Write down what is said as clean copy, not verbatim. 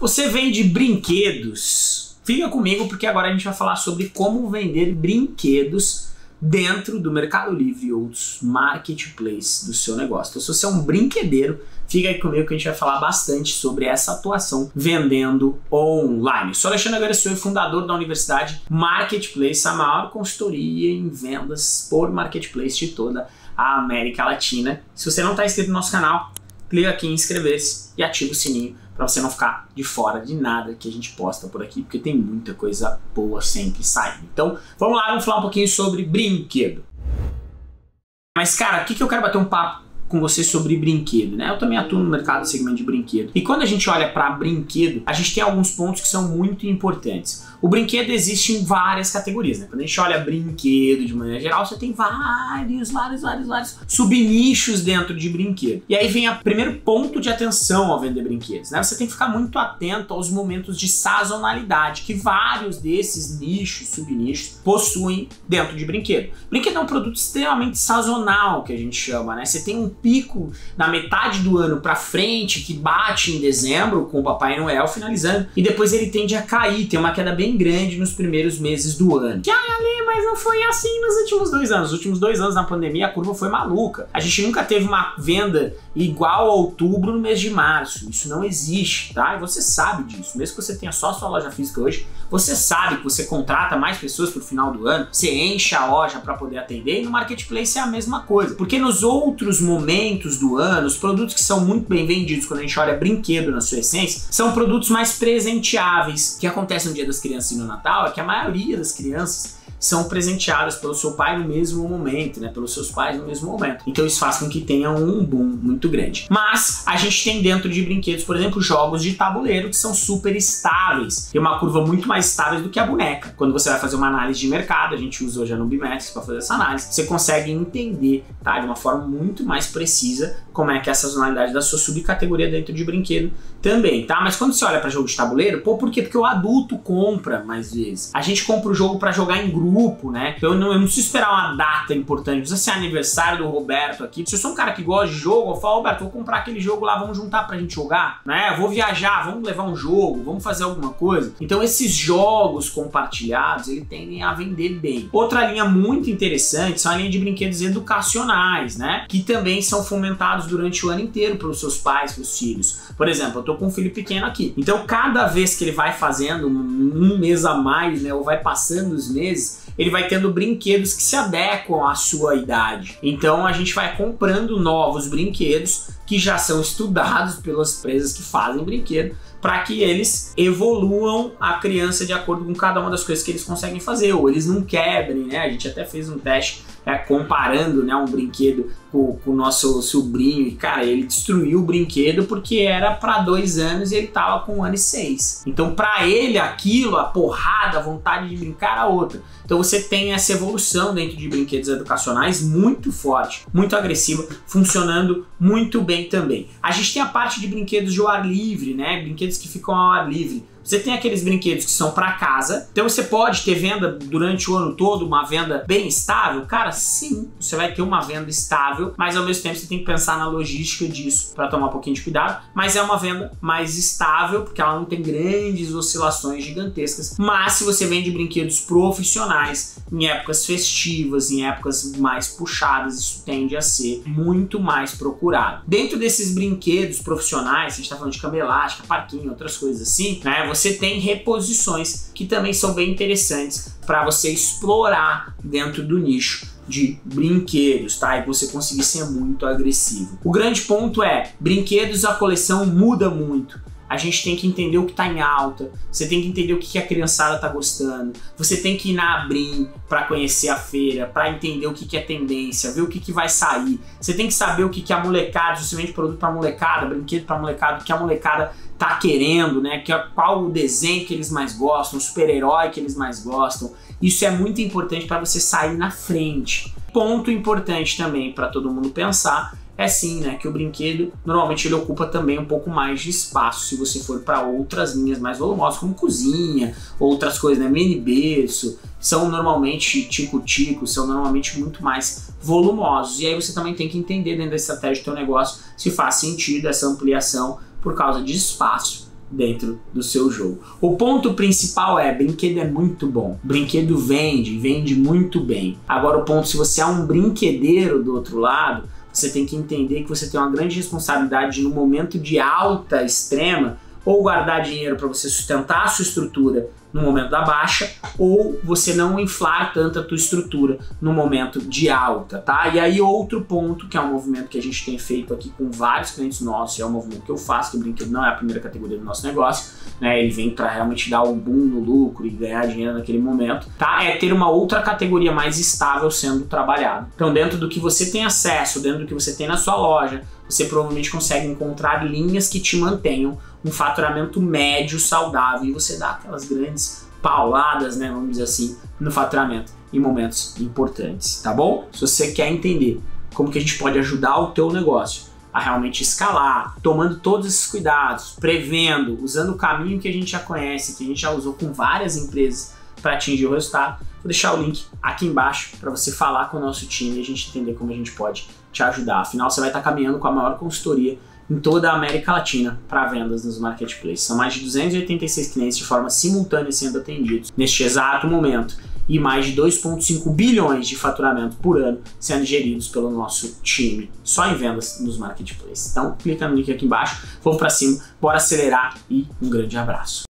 Você vende brinquedos? Fica comigo porque agora a gente vai falar sobre como vender brinquedos dentro do Mercado Livre e outros marketplaces do seu negócio. Então, se você é um brinquedeiro, fica aí comigo que a gente vai falar bastante sobre essa atuação vendendo online. Eu sou Alexandre Garcia, fundador da Universidade Marketplaces, a maior consultoria em vendas por marketplace de toda a América Latina. Se você não está inscrito no nosso canal, clica aqui em inscrever-se e ativa o sininho para você não ficar de fora de nada que a gente posta por aqui, porque tem muita coisa boa sempre saindo. Então, vamos lá, vamos falar um pouquinho sobre brinquedo. Mas, cara, o que eu quero bater um papo com você sobre brinquedo, né? Eu também atuo no mercado do segmento de brinquedo. E quando a gente olha para brinquedo, a gente tem alguns pontos que são muito importantes. O brinquedo existe em várias categorias, né? Quando a gente olha brinquedo de maneira geral, você tem vários sub-nichos dentro de brinquedo. E aí vem o primeiro ponto de atenção ao vender brinquedos, né? Você tem que ficar muito atento aos momentos de sazonalidade que vários desses nichos, sub-nichos, possuem dentro de brinquedo. Brinquedo é um produto extremamente sazonal, que a gente chama, né? Você tem um pico na metade do ano para frente que bate em dezembro com o Papai Noel finalizando e depois ele tende a cair, tem uma queda bem grande nos primeiros meses do ano. Que ali, mas não foi assim nos últimos 2 anos. Nos últimos 2 anos na pandemia a curva foi maluca. A gente nunca teve uma venda igual a outubro no mês de março. Isso não existe, tá? E você sabe disso. Mesmo que você tenha só sua loja física hoje, você sabe que você contrata mais pessoas pro final do ano, você enche a loja para poder atender e no marketplace é a mesma coisa. Porque nos outros momentos do ano, os produtos que são muito bem vendidos quando a gente olha brinquedo na sua essência, são produtos mais presenteáveis. O que acontece no Dia das Crianças e no Natal é que a maioria das crianças são presenteadas pelo seu pai no mesmo momento, né? Pelos seus pais no mesmo momento. Então isso faz com que tenha um boom muito grande. Mas a gente tem dentro de brinquedos, por exemplo, jogos de tabuleiro que são super estáveis. Tem uma curva muito mais estável do que a boneca. Quando você vai fazer uma análise de mercado, a gente usa hoje no BimEx para fazer essa análise, você consegue entender, tá? De uma forma muito mais precisa como é que é a sazonalidade da sua subcategoria dentro de brinquedo também, tá? Mas quando você olha para jogo de tabuleiro, pô, por quê? Porque o adulto compra mais vezes. A gente compra o jogo para jogar em grupo, né? Eu não preciso esperar uma data importante, precisa ser aniversário do Roberto aqui. Se eu sou um cara que gosta de jogo, eu falo, Roberto, vou comprar aquele jogo lá, vamos juntar pra gente jogar, né? Vou viajar, vamos levar um jogo, vamos fazer alguma coisa. Então esses jogos compartilhados, eles tendem a vender bem. Outra linha muito interessante são a linha de brinquedos educacionais, né? Que também são fomentados durante o ano inteiro pelos seus pais, pelos filhos. Por exemplo, eu tô com um filho pequeno aqui. Então cada vez que ele vai fazendo um mês a mais, né? Ou vai passando os meses, ele vai tendo brinquedos que se adequam à sua idade. Então a gente vai comprando novos brinquedos que já são estudados pelas empresas que fazem brinquedo, para que eles evoluam a criança de acordo com cada uma das coisas que eles conseguem fazer, ou eles não quebrem, né? A gente até fez um teste comparando, né, um brinquedo com o nosso sobrinho, e cara, ele destruiu o brinquedo porque era para 2 anos e ele tava com 1 ano e 6. Então para ele aquilo, a porrada, a vontade de brincar, a outra. Então você tem essa evolução dentro de brinquedos educacionais muito forte, muito agressiva, funcionando muito bem também. A gente tem a parte de brinquedos de ar livre, né, brinquedos que ficam ao ar livre. Você tem aqueles brinquedos que são para casa, então você pode ter venda durante o ano todo, uma venda bem estável? Cara, sim, você vai ter uma venda estável, mas ao mesmo tempo você tem que pensar na logística disso para tomar um pouquinho de cuidado, mas é uma venda mais estável, porque ela não tem grandes oscilações gigantescas. Mas se você vende brinquedos profissionais, em épocas festivas, em épocas mais puxadas, isso tende a ser muito mais procurado. Dentro desses brinquedos profissionais, a gente está falando de cama elástica, parquinho, outras coisas assim, né? Você tem reposições que também são bem interessantes para você explorar dentro do nicho de brinquedos, tá? E você conseguir ser muito agressivo. O grande ponto é, brinquedos, a coleção muda muito. A gente tem que entender o que está em alta, você tem que entender o que a criançada está gostando, você tem que ir na ABRIN para conhecer a feira, para entender o que é tendência, ver o que vai sair. Você tem que saber o que é a molecada, se você vende produto para molecada, brinquedo para molecada, o que a molecada tá querendo, né? Qual o desenho que eles mais gostam, o super-herói que eles mais gostam. Isso é muito importante para você sair na frente. Ponto importante também para todo mundo pensar é sim, né, que o brinquedo normalmente ele ocupa também um pouco mais de espaço se você for para outras linhas mais volumosas, como cozinha, outras coisas, né, mini berço, são normalmente tico-tico, são normalmente muito mais volumosos. E aí você também tem que entender dentro da estratégia do teu negócio se faz sentido essa ampliação por causa de espaço dentro do seu jogo. O ponto principal é, brinquedo é muito bom, brinquedo vende, vende muito bem. Agora o ponto, se você é um brinquedeiro do outro lado, você tem que entender que você tem uma grande responsabilidade no momento de alta extrema, ou guardar dinheiro para você sustentar a sua estrutura no momento da baixa, ou você não inflar tanto a tua estrutura no momento de alta, tá? E aí outro ponto, que é um movimento que a gente tem feito aqui com vários clientes nossos, é um movimento que eu faço, que o brinquedo não é a primeira categoria do nosso negócio, né? Ele vem para realmente dar um boom no lucro e ganhar dinheiro naquele momento, tá? É ter uma outra categoria mais estável sendo trabalhada. Então dentro do que você tem acesso, dentro do que você tem na sua loja, você provavelmente consegue encontrar linhas que te mantenham um faturamento médio, saudável, e você dá aquelas grandes pauladas, né, vamos dizer assim, no faturamento em momentos importantes, tá bom? Se você quer entender como que a gente pode ajudar o teu negócio a realmente escalar, tomando todos esses cuidados, prevendo, usando o caminho que a gente já conhece, que a gente já usou com várias empresas para atingir o resultado, vou deixar o link aqui embaixo para você falar com o nosso time e a gente entender como a gente pode te ajudar. Afinal, você vai estar caminhando com a maior consultoria em toda a América Latina para vendas nos marketplaces. São mais de 286 clientes de forma simultânea sendo atendidos neste exato momento e mais de 2,5 bilhões de faturamento por ano sendo geridos pelo nosso time, só em vendas nos marketplaces. Então clica no link aqui embaixo, vamos para cima, bora acelerar e um grande abraço.